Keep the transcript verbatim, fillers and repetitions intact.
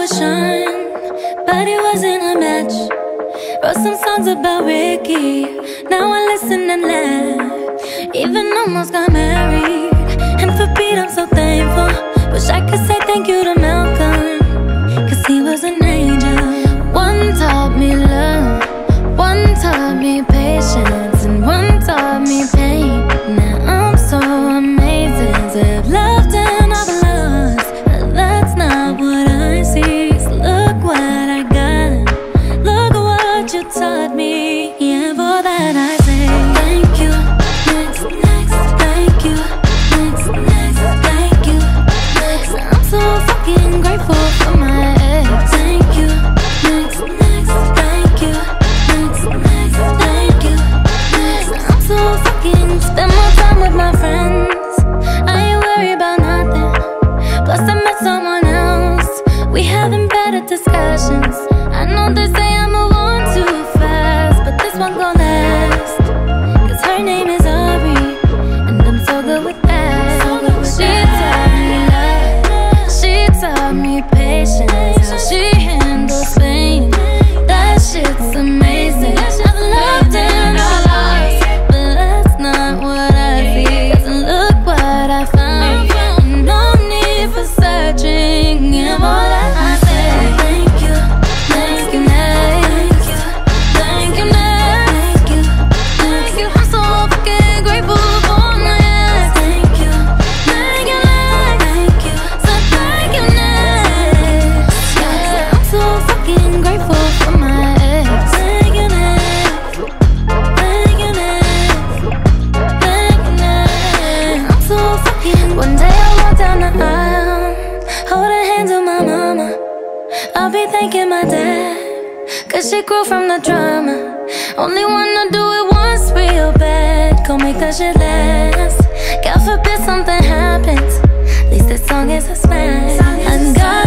would shine, but it wasn't a match. Wrote some songs about Ricky, now I listen and laugh. Even almost got married, and for Pete I'm so thankful. Wish I could say thank you to Malcolm, cause he was an angel. One taught me love, one taught me patience, and one taught me pain. Now I'm so amazing to have loved and I've lost, but that's not what I see. So look what I got, look what you taught me. Yeah, for that I say thank you, next, next. Thank you, next, next. Thank you, next. I'm so fucking grateful for my ex. Thank you, next, next. Thank you, next, next. Thank you, next. I'm so fucking spend more time with my friends. I ain't worried about nothing. Plus I met someone else. We having better discussions. I know they say I move on too fast, but this one gon' last, cause her name is Aubrey, and I'm so good with that. She taught me love, she taught me patience, how she handles pain. That shit's amazing. I've loved and I've lost, but that's not what I see. Cause look what I find, and no need for searching. Yeah, all that I say thank you, thank you, next. Thank you, next. Thank you, thank you. I'm so fucking grateful for my ex. Thank you, thank you, next. Thank you, so thank you, next. Yeah, I'm so fucking grateful for my ex. Thank you, next. Thank you, next. Thank you, next. I'm so fucking. One day I walk down the aisle, holding hands with my mama. I'll be thanking my dad, cause she grew from the drama. Only wanna do it once real bad, go make that shit last. God forbid something happens, at least this song is a smash. I got